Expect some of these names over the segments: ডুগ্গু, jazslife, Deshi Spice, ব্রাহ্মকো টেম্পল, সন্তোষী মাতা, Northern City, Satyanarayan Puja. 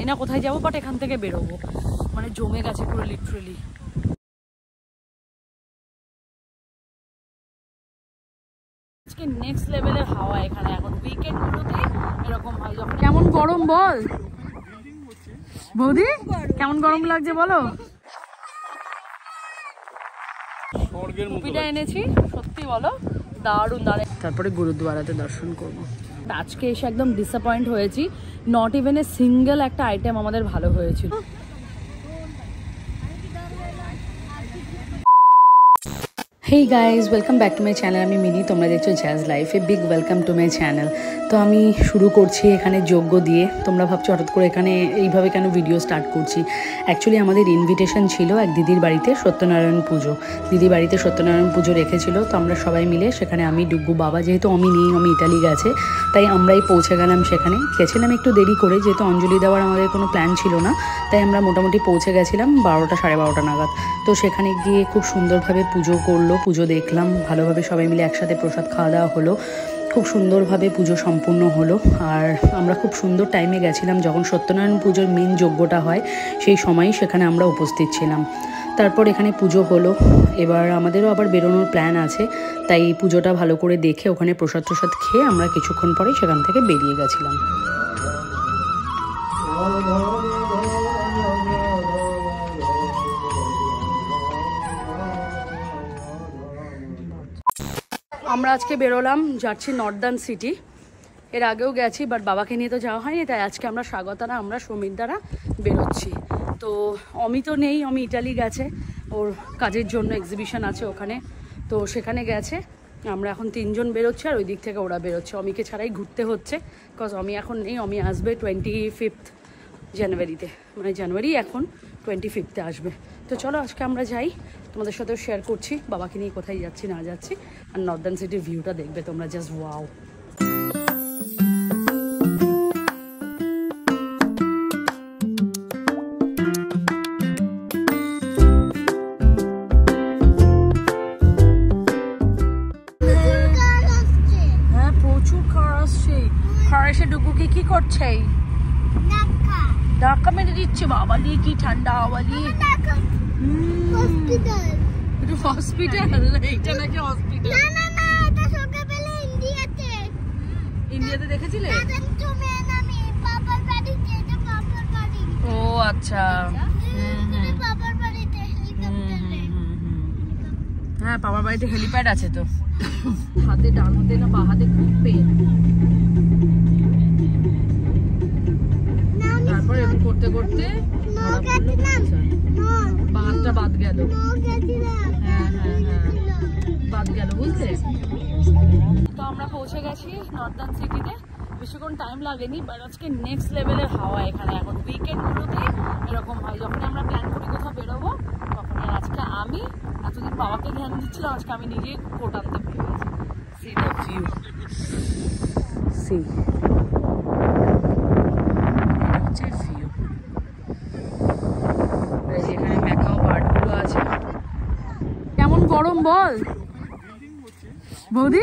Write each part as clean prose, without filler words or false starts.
জানি না কোথায় যাবো, বাট এখান থেকে বেরোবো। মানে জমে গেছে পুরো লিটারেলি। আজকে নেক্সট লেভেলের হাওয়া এখানে। এখন উইকেন্ডগুলোতে এরকম হয়। কেমন গরম বল বৌদি, কেমন গরম লাগছে বলো? টুপিটা এনেছি সত্যি বলো, দারুণ দারুণ। তারপরে গুরুদুয়ারাতে দর্শন করবো। আজকে এসে একদম ডিসঅ্যাপয়েন্ট হয়েছি, নট ইভেন এ সিঙ্গেল একটা আইটেম আমাদের ভালো হয়েছিল। Hey guys, welcome back to my channel. আমি মিনি, তোমরা দেখছো Jazz Life. A big welcome to my channel. তো আমি শুরু করছি এখানে যজ্ঞ দিয়ে। তোমরা ভাবছো হঠাৎ করে এখানে এইভাবে কেন ভিডিও স্টার্ট করছি। অ্যাকচুয়ালি আমাদের ইনভিটেশন ছিল এক দিদির বাড়িতে সত্যনারায়ণ পুজো। দিদি বাড়িতে সত্যনারায়ণ পুজো রেখেছিল, তো আমরা সবাই মিলে সেখানে আমি, ডুগ্গু, বাবা, যেহেতু আমি নেই, আমি ইতালি গেছে, তাই আমরাই পৌঁছে গেলাম সেখানে। গেছিলাম একটু দেরি করে, যেহেতু অঞ্জলি দেওয়ার আমাদের কোনো প্ল্যান ছিল না, তাই আমরা মোটামুটি পৌঁছে গেছিলাম 12টা সাড়ে 12টা নাগাদ। তো সেখানে গিয়ে খুব সুন্দরভাবে পুজো করলো, পুজো দেখলাম ভালোভাবে, সবাই মিলে একসাথে প্রসাদ খাওয়া দাওয়া হলো, খুব সুন্দরভাবে পুজো সম্পূর্ণ হলো। আর আমরা খুব সুন্দর টাইমে গেছিলাম, যখন সত্যনারায়ণ পুজোর মেন যজ্ঞটা হয় সেই সময়ই সেখানে আমরা উপস্থিত ছিলাম। তারপর এখানে পুজো হলো। এবার আমাদেরও আবার বেরোনোর প্ল্যান আছে, তাই পুজোটা ভালো করে দেখে ওখানে প্রসাদ প্রসাদ খেয়ে আমরা কিছুক্ষণ পরে সেখান থেকে বেরিয়ে গেছিলাম। আমরা আজকে বেরোলাম, যাচ্ছি নর্দার্ন সিটি। এর আগেও গেছি, বাট বাবাকে নিয়ে তো যাওয়া হয়নি, তাই আজকে আমরা স্বাগতারা, আমরা সমীর দ্বারা বেরোচ্ছি। তো অমি তো নেই, অমি ইটালি গেছে, ওর কাজের জন্য এক্সিবিশন আছে ওখানে, তো সেখানে গেছে। আমরা এখন তিনজন বেরোচ্ছি, আর ওই দিক থেকে ওরা বেরোচ্ছে। অমিকে ছাড়াই ঘুরতে হচ্ছে, বিকজ অমি এখন নেই। অমি আসবে 25th জানুয়ারিতে, মানে জানুয়ারি এখন 25th আসবে। তো চলো আজকে আমরা যাই, তোমাদের সাথেও শেয়ার করছি বাবাকে নিয়ে কোথায় যাচ্ছি না যাচ্ছি। আর নর্দার্ন সিটির ভিউটা দেখবে তোমরা, জাস্ট ওয়াও। হ্যাঁ, প্রচুর কার আসছে। কার এসে ডুকুকে কি করছে? ধাক্কা মেরে দিচ্ছে। বাবা লি কি ঠান্ডা বাবা লি। হসপিটাল, এটা হসপিটাল, এটা নাকি হসপিটাল? না না না, এটা সকালে ইন্ডিয়াতে, ইন্ডিয়াতে দেখেছিলে? আদম তো মেনামি বাবার বাড়িতে, এটা বাবার বাড়ি। ও আচ্ছা, তুমি বাবার বাড়িতে হেলিকপ্টারে? হ্যাঁ, বাবার বাড়িতে হেলিপ্যাড আছে। তো হাতে, ডান হাতে না বাঁ হাতে খুব পেন। করতে করতে বাঁধটা বাদ গেল। হ্যাঁ হ্যাঁ হ্যাঁ, বাদ গেল, বুঝতে। তো আমরা পৌঁছে গেছি নর্দার্ন সিটিতে, বেশিক্ষণ টাইম লাগেনি। বাট আজকে নেক্সট লেভেলের হাওয়া এখানে। এখন উইকেন্ডগুলোতে এরকম হয়, যখন আমরা প্ল্যান করি কোথাও বেরোবো তখন। আর আজকে আমি এতদিন বাবাকে ধ্যান দিচ্ছিলাম, আজকে আমি নিজেই কোট আনতে পেরে গেছি। সি দ্য ভিউ, সি বল বৌদি,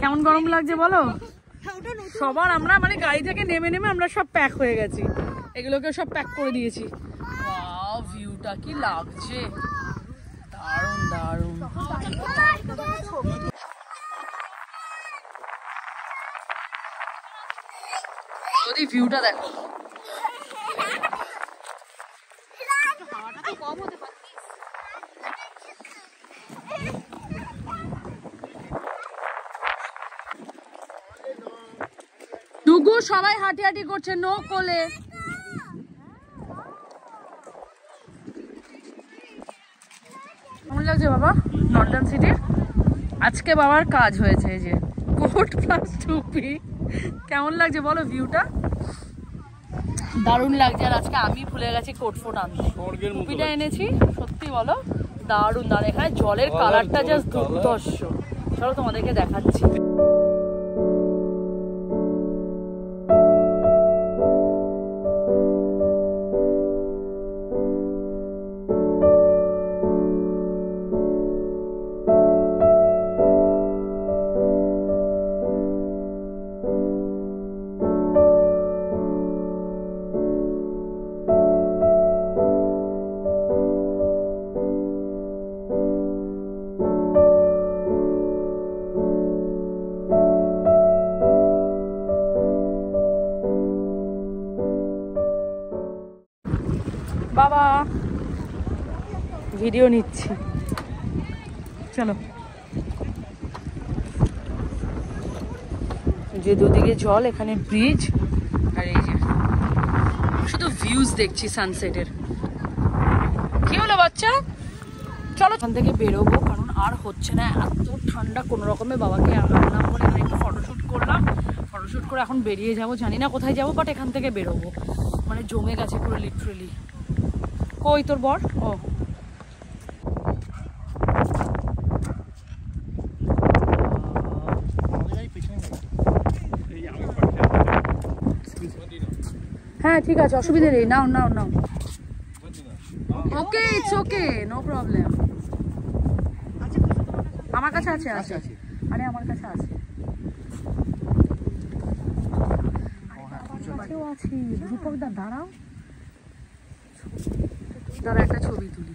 কেমন গরম লাগছে বলো? সবার আমরা মানে গাড়ি থেকে নেমে নেমে আমরা সব প্যাক হয়ে গেছি, এগুলোকে সব প্যাক করে দিয়েছি। ওয়াও, ভিউটা কি লাগছে, দারুণ দারুণ। বৌদি ভিউটা দেখো, কম হতে পারে। সবাই হাঁটি হাঁটি করছে, নো কোলে। কেমন লাগছে বাবা নর্দার্ন সিটি? আজকে বাবার কাজ হয়েছে, এই যে কোট প্লাস টুপি। কেমন লাগছে বলো ভিউটা? দারুণ লাগছে। আর আজকে আমি ভুলে গেছি কোট ফোট আনতে, টুপিটা এনেছি সত্যি বলো, দারুণ দারুণ। এখানে জলের কালারটা জাস্ট দুর্ধর্ষ, চলো তোমাদেরকে দেখাচ্ছি। বাবা ভিডিও নিচ্ছি, চলো। যে দুদিকে জল, এখানে ব্রিজ, আর এই যে শুধু ভিউজ দেখছি সানসেটের। কি হলো বাচ্চা? চলো এখান থেকে বেরোবো, কারণ আর হচ্ছে না, এত ঠান্ডা। কোনো রকমে বাবাকে আনলাম বলে এখানে একটু ফটোশ্যুট করলাম, ফটোশ্যুট করে এখন বেরিয়ে যাব। জানি না কোথায় যাবো, বাট এখান থেকে বেরোবো। মানে জমে গেছে পুরো লিটারেলি। কই তোর বর? ও হ্যাঁ ঠিক আছে, অসুবিধা নেই, নাও নাও নাও। Okay it's okay, no problem. আমার কাছে আছে, আছে, আরে আমার কাছে আছে, কাছেও আছে। দীপক দা দাঁড়াও, দাঁড়া একটা ছবি তুলি।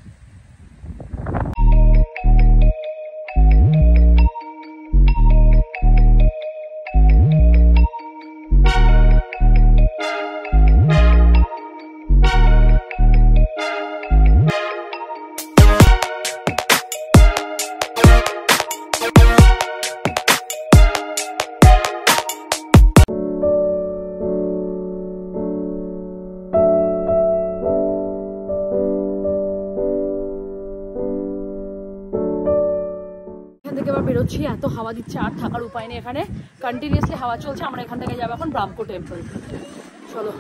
বেরোচ্ছি, এত হাওয়া দিচ্ছে আর থাকার উপায় নেই, এখানে কন্টিনিউয়াসলি হাওয়া চলছে। আমরা এখান থেকে যাবো এখন ব্রাহ্মকো টেম্পল, চলো।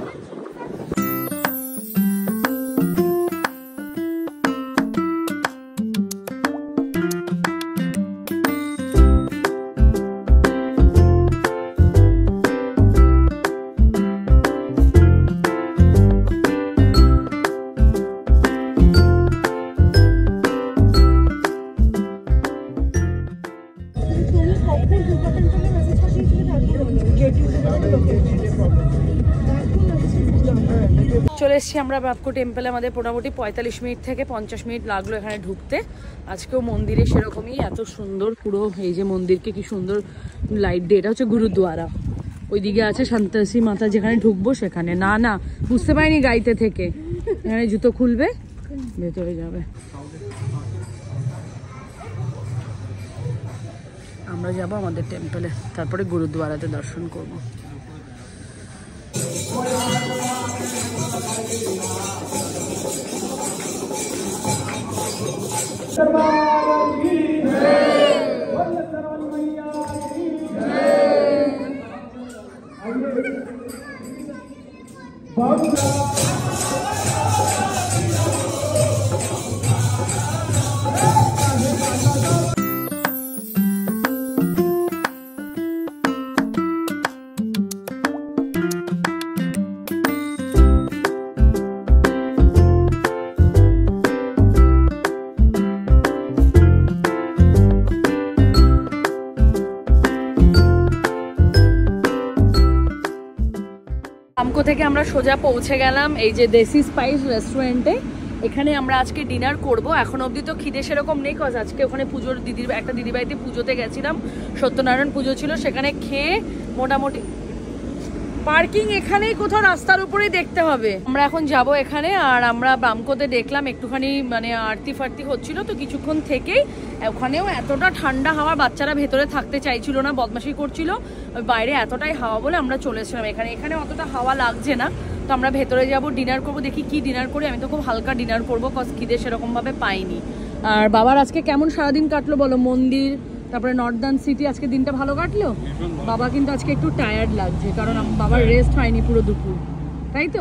চলে এসছি আমরা ব্রাহ্মকো টেম্পলে। আমাদের মোটামুটি 45 মিনিট থেকে 50 মিনিট লাগলো এখানে ঢুকতে। আজকেও মন্দিরে সেরকমই, এত সুন্দর পুরো এই যে মন্দিরকে কি সুন্দর লাইট দিয়ে। এটা হচ্ছে গুরুদুয়ারা, ওইদিকে আছে সন্তোষী মাতা, যেখানে ঢুকবো সেখানে। না না বুঝতে পারিনি গাইতে থেকে, এখানে জুতো খুলবে ভেতরে যাবে। আমরা যাবো আমাদের টেম্পলে, তারপরে গুরুদুয়ারাতে দর্শন করবো। থেকে আমরা সোজা পৌঁছে গেলাম এই যে দেশি স্পাইস রেস্টুরেন্টে। এখানে আমরা আজকে ডিনার করব। এখন অবধি তো খিদে সেরকম নেই, কজ আজকে ওখানে পুজোর দিদির বাড়িতে পুজোতে গেছিলাম, সত্যনারায়ণ পুজো ছিল, সেখানে খেয়ে মোটামুটি। পার্কিং এখানেই কোথাও রাস্তার উপরেই দেখতে হবে। আমরা এখন যাব এখানে। আর আমরা ব্রাহ্মকোতে দেখলাম একটুখানি মানে আরতি ফারতি হচ্ছিল, তো কিছুক্ষণ থেকেই ওখানেও এতটা ঠান্ডা হাওয়া, বাচ্চারা ভেতরে থাকতে চাইছিল না, বদমাশি করছিল, বাইরে এতটাই হাওয়া বলে আমরা চলে এসেছিলাম এখানে। এখানে অতটা হাওয়া লাগছে না, তো আমরা ভেতরে যাব, ডিনার করব। দেখি কি ডিনার করি। আমি তো খুব হালকা ডিনার করবো, কজ খিদে সেরকমভাবে পাইনি। আর বাবার আজকে কেমন সারাদিন কাটলো বলো? মন্দির, তারপরে নর্দার্ন সিটি, আজকে দিনটা ভালো কাটলো? বাবা কিন্তু আজকে একটু টায়ার্ড লাগছে, কারণ বাবার রেস্ট হয়নি পুরো দুপুর, তাই তো?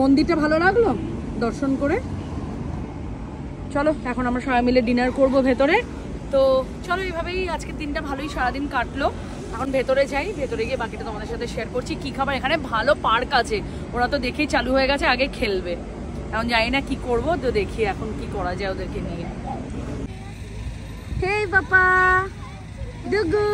মন্দিরটা ভালো লাগলো দর্শন করে? চলো এখন আমরা সবাই মিলে ডিনার করবো ভেতরে। তো চলো এইভাবেই আজকের দিনটা ভালোই সারাদিন কাটলো। এখন ভেতরে যাই, ভেতরে গিয়ে বাকিটা তোমাদের সাথে শেয়ার করছি কি খাবার। এখানে ভালো পার্ক আছে, ওরা তো দেখেই চালু হয়ে গেছে, আগে খেলবে। এখন জানি না কি করবো, তো দেখি এখন কি করা যায় ওদেরকে নিয়ে। Hey papa, Dugu.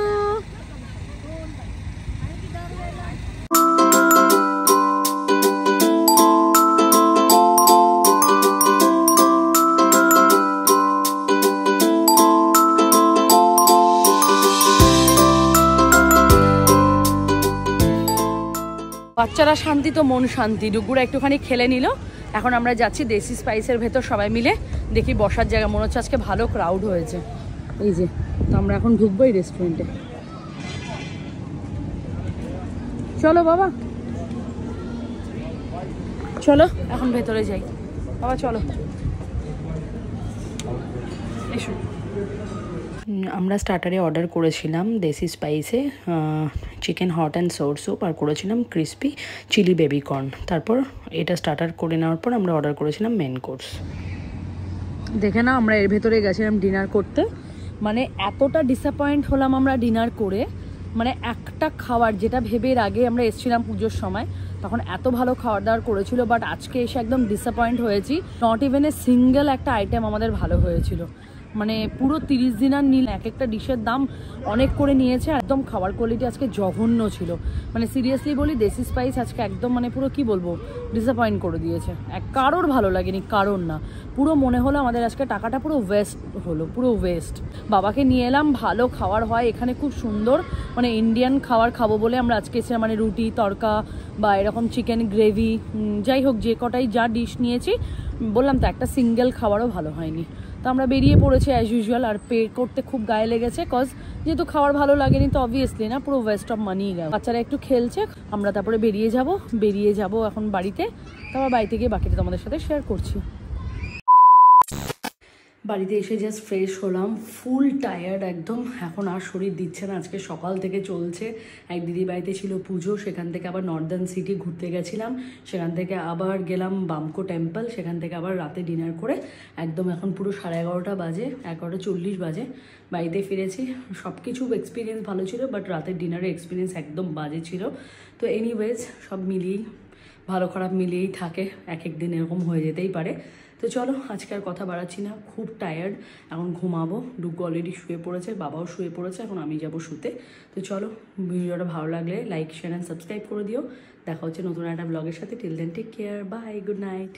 বাচ্চারা শান্তি তো মন শান্তি। ডুগুরা একটুখানি খেলে নিল। এখন আমরা যাচ্ছি দেশি স্পাইসের ভেতর সবাই মিলে, দেখি বসার জায়গা। মনে হচ্ছে আজকে ভালো ক্রাউড হয়েছে। এই যে তো আমরা এখন ঢুকবো এই রেস্টুরেন্টে। চলো বাবা, চলো এখন ভেতরে যাই। বাবা চলো, এসো। আমরা স্টার্টারে অর্ডার করেছিলাম দেশি স্পাইসে chicken hot and sour soup, আর করেছিলাম ক্রিসপি চিলি বেবিকর্ন। তারপর এটা স্টার্টার করে নেওয়ার পর আমরা অর্ডার করেছিলাম মেন কোর্স। দেখে না আমরা এর ভেতরে গেছিলাম ডিনার করতে, মানে এতটা ডিসঅ্যাপয়েন্ট হলাম আমরা ডিনার করে। মানে একটা খাবার যেটা ভেবে এর আগে আমরা এসেছিলাম পুজোর সময়, তখন এত ভালো খাওয়ার দাওয়ার করেছিল, বাট আজকে এসে একদম ডিসঅ্যাপয়েন্ট হয়েছি। নট ইভেন এ সিঙ্গেল একটা আইটেম আমাদের ভালো হয়েছিল। মানে পুরো 30 দিনার নিল, এক একটা ডিশের দাম অনেক করে নিয়েছে। একদম খাবার কোয়ালিটি আজকে জঘন্য ছিল। মানে সিরিয়াসলি বলি, দেশি স্পাইস আজকে একদম মানে পুরো কি বলবো, ডিসঅ্যাপয়েন্ট করে দিয়েছে। কারোর ভালো লাগেনি, কারোর না। পুরো মনে হলো আমাদের আজকে টাকাটা পুরো ওয়েস্ট হলো, পুরো ওয়েস্ট। বাবাকে নিয়ে এলাম, ভালো খাবার হয় এখানে, খুব সুন্দর। মানে ইন্ডিয়ান খাবার খাবো বলে আমরা আজকে এসেছিলাম, মানে রুটি তড়কা বা এরকম চিকেন গ্রেভি, যাই হোক যে কটাই যা ডিশ নিয়েছি, বললাম তো একটা সিঙ্গেল খাবারও ভালো হয়নি। তো আমরা বেরিয়ে পড়েছি অ্যাজ ইউজুয়াল, আর পে করতে খুব গায়ে লেগেছে। কজ যেহেতু খাবার ভালো লাগেনি তো অবভিয়াসলি না, পুরো ওয়েস্ট অফ মানি গেছে। বাচ্চারা একটু খেলছে, আমরা তারপরে বেরিয়ে যাব এখন বাড়িতে। তারপর বাড়িতে গিয়ে বাকিটা তোমাদের সাথে শেয়ার করছি। বাড়িতে এসে জাস্ট ফ্রেশ হলাম, ফুল টায়ার্ড একদম। এখন আর শরীর দিচ্ছে না, আজকে সকাল থেকে চলছে। এক দিদি বাড়িতে ছিল পুজো, সেখান থেকে আবার নর্দার্ন সিটি ঘুরতে গেছিলাম, সেখান থেকে আবার গেলাম বামকো টেম্পল, সেখান থেকে আবার রাতে ডিনার করে একদম এখন পুরো 11:30 বাজে, 11:40 বাজে বাড়িতে ফিরেছি। সব কিছু এক্সপিরিয়েন্স ভালো ছিল, বাট রাতের ডিনারের এক্সপিরিয়েন্স একদম বাজে ছিল। তো এনিওয়েজ সব মিলিয়েই ভালো খারাপ মিলিয়েই থাকে, এক এক দিন এরকম হয়ে যেতেই পারে। তো চলো আজকে আর কথা বাড়াচ্ছি না, খুব টায়ার্ড, এখন ঘুমাবো। ডুগু অলরেডি শুয়ে পড়েছে, বাবাও শুয়ে পড়েছে, এখন আমি যাবো শুতে। তো চলো, ভিডিওটা ভালো লাগলে লাইক, শেয়ার অ্যান্ড সাবস্ক্রাইব করে দিও। দেখা হচ্ছে নতুন একটা ব্লগের সাথে। Till then take care, bye, good night.